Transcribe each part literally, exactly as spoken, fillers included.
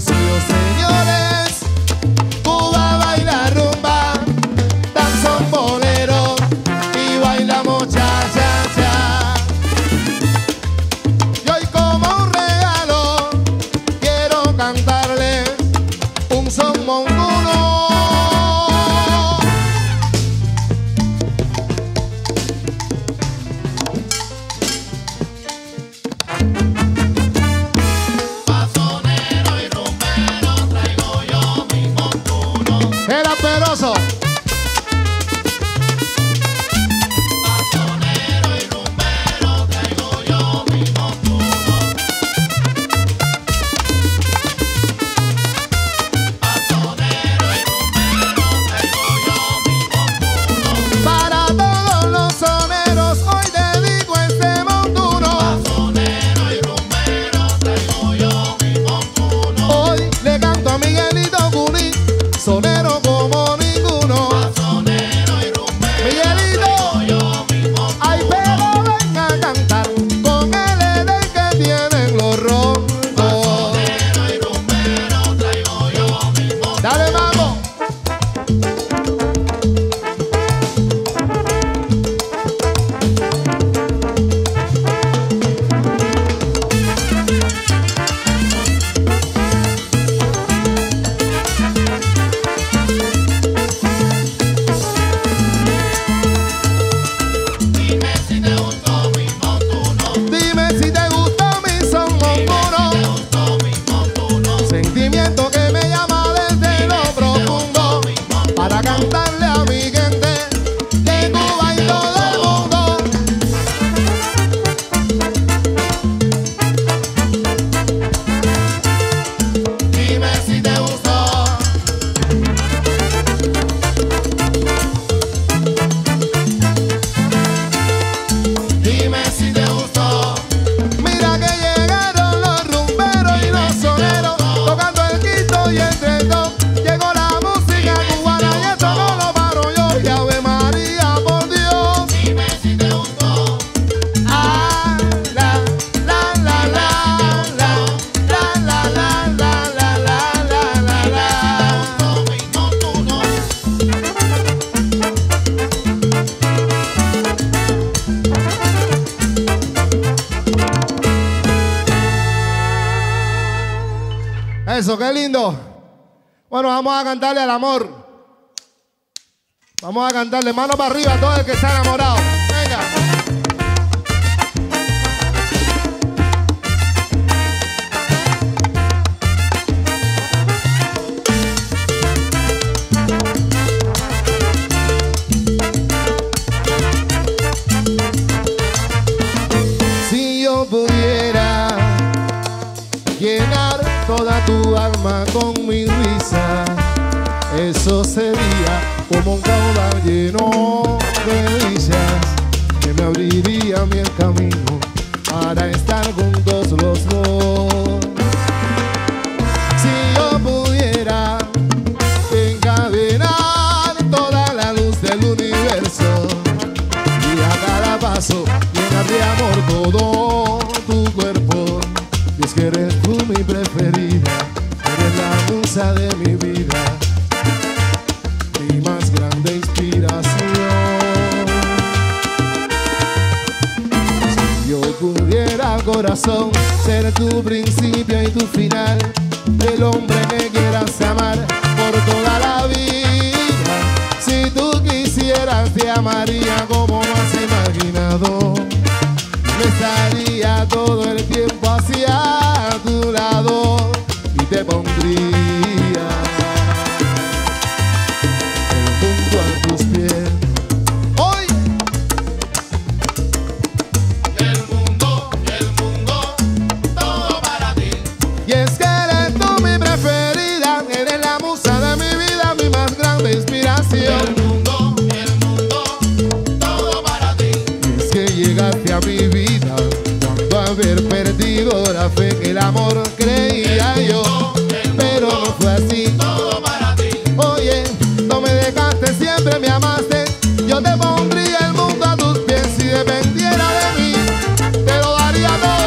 los suyos señores. Cuba baila rumba, danzón bolero y bailamos cha cha cha. Y hoy como un regalo quiero cantarles un son montuno. Era Peroso. Bastonero y rumbero, traigo yo mi montuno. Bastonero y rumbero, traigo yo mi montuno. Para todos los soneros hoy dedico este montuno. Bastonero y rumbero, traigo yo mi montuno. Hoy le canto a Miguelito Culín, sonero como ninguno. Bastonero y rumbero, Miguelito, yo mi montuno. Ay, pero ven a cantar con el edén que tienen los roncos. Bastonero y rumbero, traigo yo mi montuno. Dale, vamos. Eso, qué lindo. Bueno, vamos a cantarle al amor. Vamos a cantarle mano para arriba a todo el que está enamorado. Venga. Si yo pudiera llenar toda tu alma con mi risa, eso sería como un caudal lleno de risas que me abriría mi camino para estar juntos los dos. Si yo pudiera encadenar toda la luz del universo y a cada paso llenar de amor todo tu cuerpo, y es que eres tú mi preferida, eres la musa de mi vida, mi más grande inspiración. Si yo pudiera, corazón, ser tu principio y tu final, el hombre que quieras amar por toda la vida. Si tú quisieras, te amaría como no has imaginado, me estaría todo el tiempo hacia tu lado y te pondría junto a tus pies. Hoy y el mundo, y el mundo, todo para ti. Y es que eres tú mi preferida, eres la musa de mi vida, mi más grande inspiración. El mundo, y el mundo, todo para ti. Y es que llegaste a mi vida haber perdido la fe que el amor creía el mundo, yo, el pero mundo, no fue así. Todo para ti. Oye, no me dejaste, siempre me amaste. Yo te pondría el mundo a tus pies si dependiera de mí. Te lo daría todo.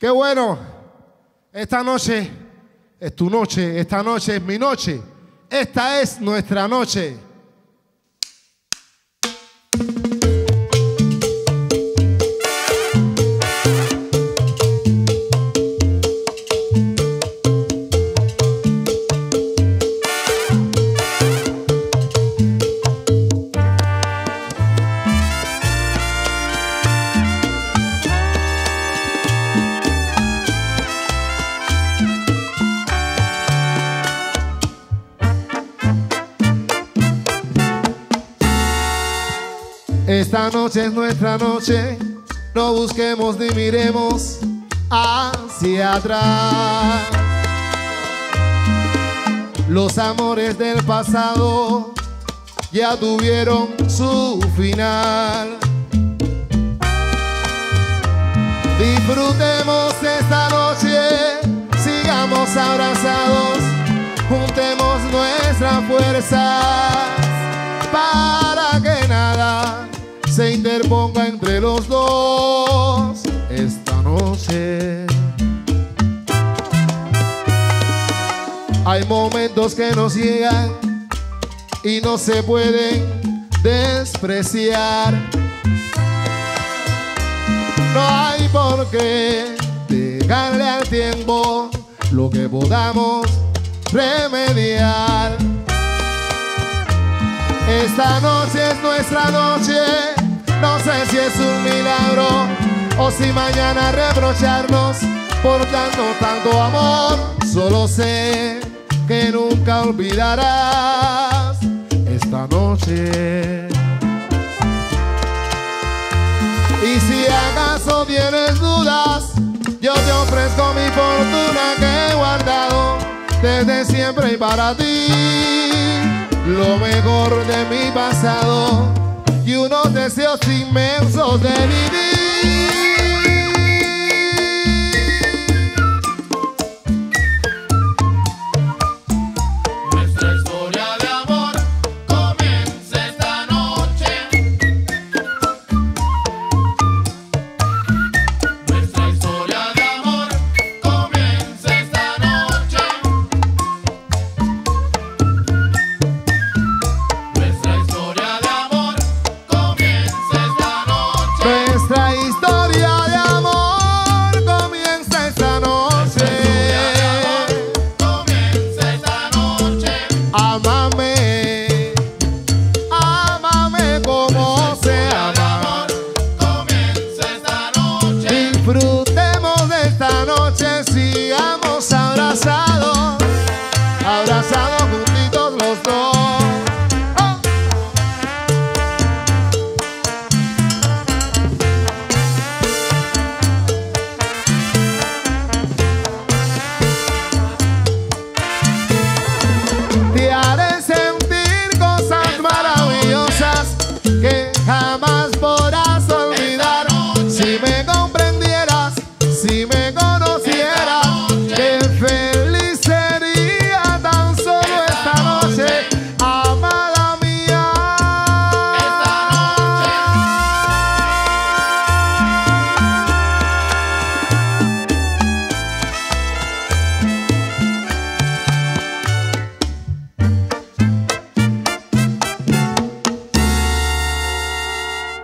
Qué bueno, esta noche es tu noche, esta noche es mi noche, esta es nuestra noche. Esta noche es nuestra noche, no busquemos ni miremos hacia atrás. Los amores del pasado ya tuvieron su final. Disfrutemos esta noche, sigamos abrazados, juntemos nuestras fuerzas para que nada se interponga entre los dos esta noche. Hay momentos que nos llegan y no se pueden despreciar. No hay por qué dejarle al tiempo lo que podamos remediar. Esta noche es nuestra noche. No sé si es un milagro o si mañana reprocharnos por darnos tanto amor. Solo sé que nunca olvidarás esta noche. Y si acaso tienes dudas, yo te ofrezco mi fortuna que he guardado desde siempre y para ti, lo mejor de mi pasado y unos deseos inmensos de vivir. Nuestra historia de amor comienza esta noche. Nuestra historia de amor comienza esta noche. Nuestra historia de amor. Nuestra historia de amor comienza esta noche. Comienza esta noche. Ámame, ámame como se ama. Comienza esta noche. Disfrutemos de esta noche, sigamos abrazados, abrazados juntitos los dos.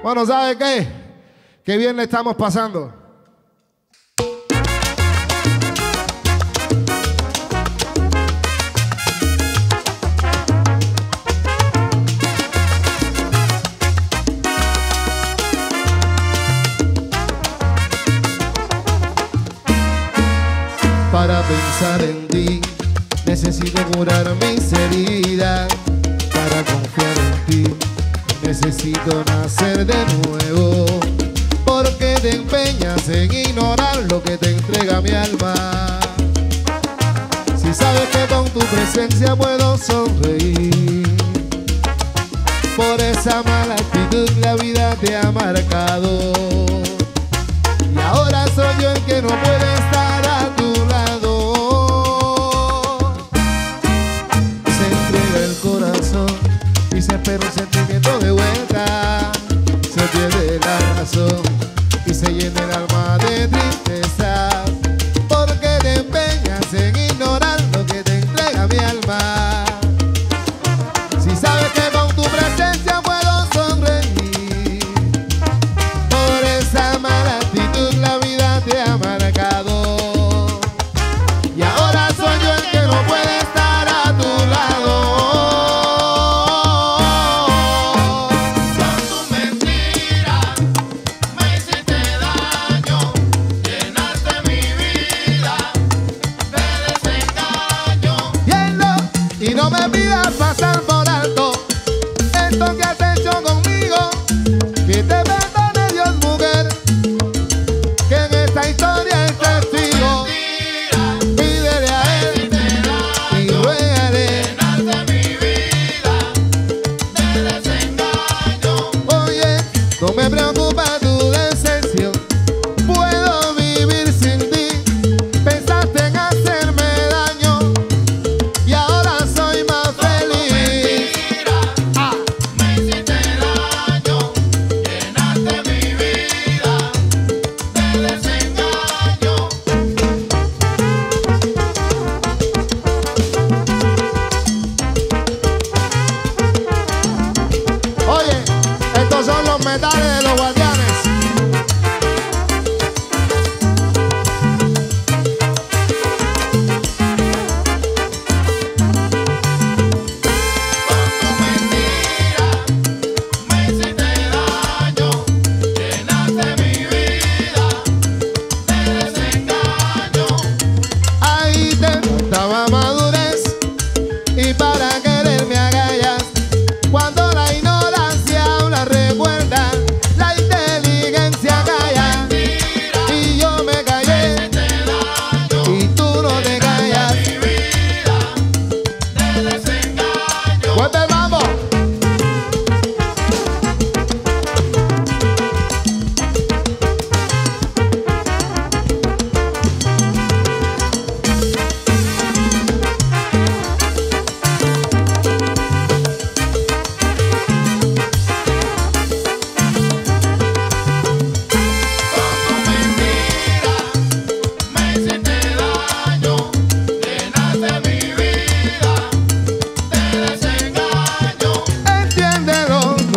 Bueno, ¿sabe qué? Qué bien le estamos pasando. Para pensar en ti, necesito curar mis heridas. Para confiar en ti, necesito nacer de nuevo. Porque te empeñas en ignorar lo que te entrega mi alma. Si sabes que con tu presencia puedo sonreír, por esa mala actitud la vida te ha marcado. Y ahora soy yo el que no puede estar a tu lado. Se entrega el corazón y se espera un sentimiento de vuelta. Se pierde la razón y se llena el alma de tristeza. Metales de los guardianes.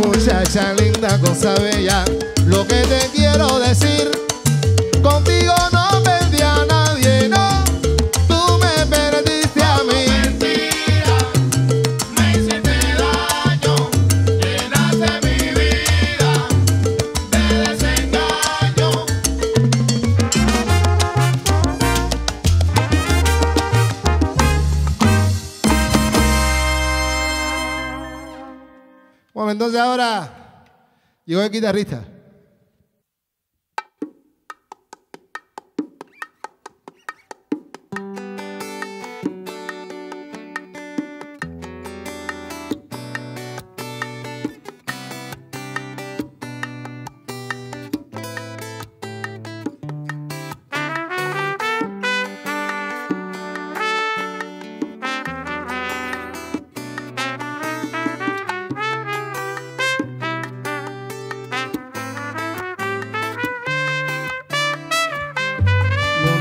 Muchacha linda, cosa bella, lo que te quiero decir, contigo no perdí a nadie, no, tú me perdiste a mí. Mentira, me hiciste daño, llenaste mi vida de desengaño. Bueno, entonces ahora llegó el guitarrista.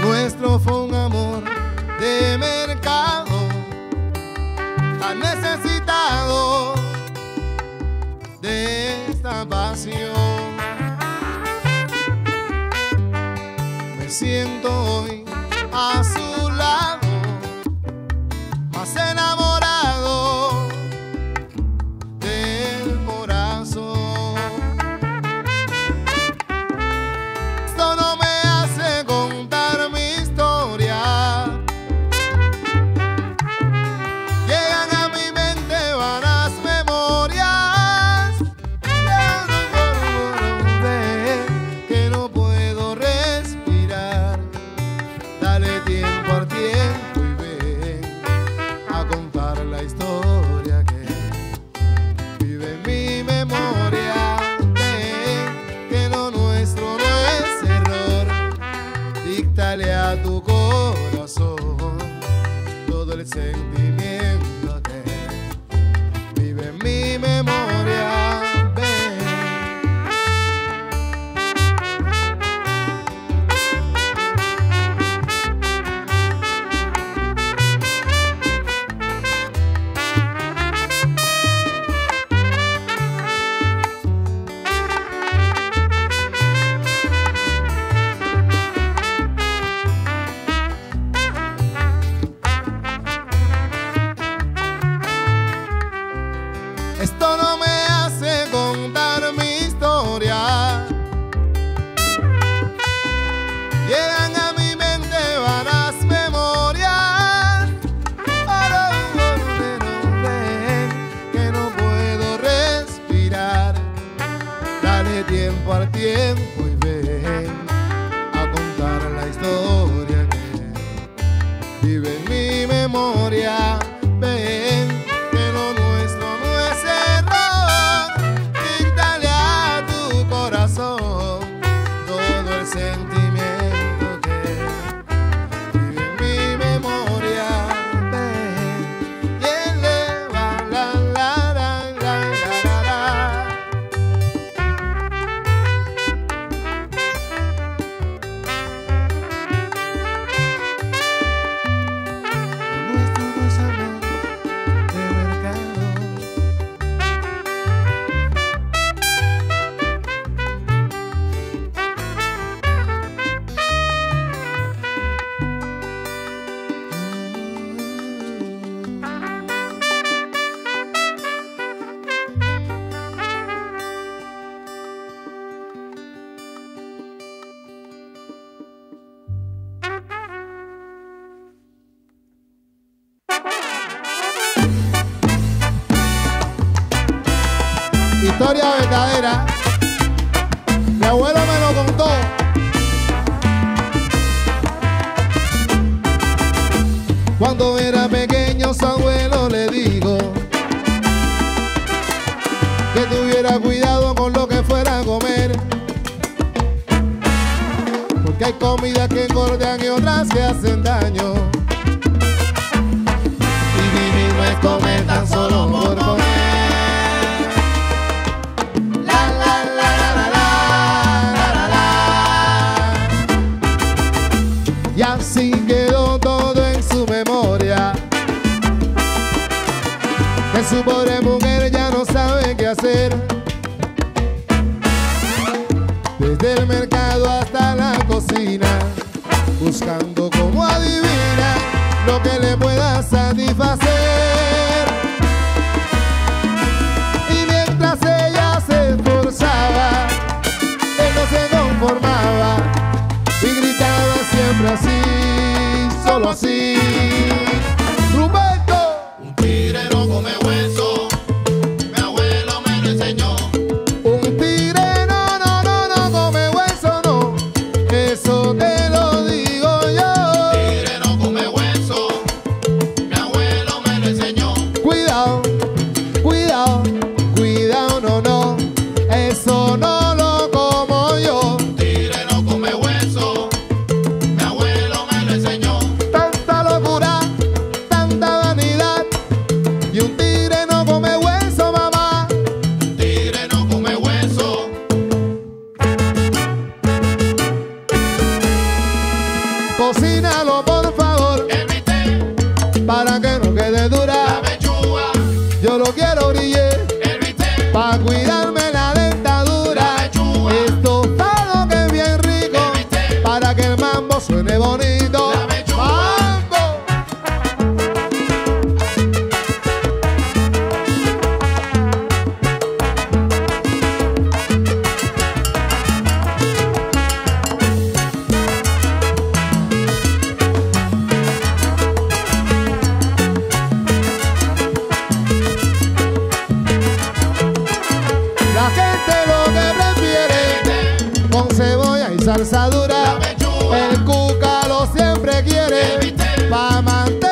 Nuestro fue un amor de mercado, tan necesitado de esta pasión. Me siento hoy a su lado, más enamorado del corazón. Esto no me hace contar la historia que vive en mi memoria, de que lo nuestro no es error. Díctale a tu corazón todo el sentimiento que vive en mi memoria. Esto no me hace contar mi historia. Llegan a mi mente vanas memorias, para un que no puedo respirar. Dale tiempo al tiempo y ven a contar la historia que vive en mi memoria. So historia verdadera. Mi abuelo me lo contó. Cuando era pequeño, su abuelo le dijo que tuviera cuidado con lo que fuera a comer, porque hay comidas que engordan y otras que hacen daño. Y vivir no es comer tan solo por comer. Y así quedó todo en su memoria, que su pobre mujer ya no sabe qué hacer. Desde el mercado hasta la cocina, buscando como adivina lo que le pueda satisfacer. Y mientras ella se esforzaba, él no se conformaba y gritaba siempre así, solo así: ¡Ruberto! Un tigre no come hueso, mi abuelo me lo enseñó. Un tigre no, no, no, no come hueso, no, eso te lo digo yo. Un tigre no come hueso, mi abuelo me lo enseñó. Cuidado, cuidado, cuidado, no, no, eso no. Cocínalo por favor, M T, para que no quede dura la pechuga. Yo lo quiero brillar, para cuidarme la dentadura. La estofado que es bien rico, M T, para que el mambo suene bonito. ¡Mambo! La gente lo que prefiere, con cebolla y salsa dura, el cúcalo siempre quiere, pa' mantener.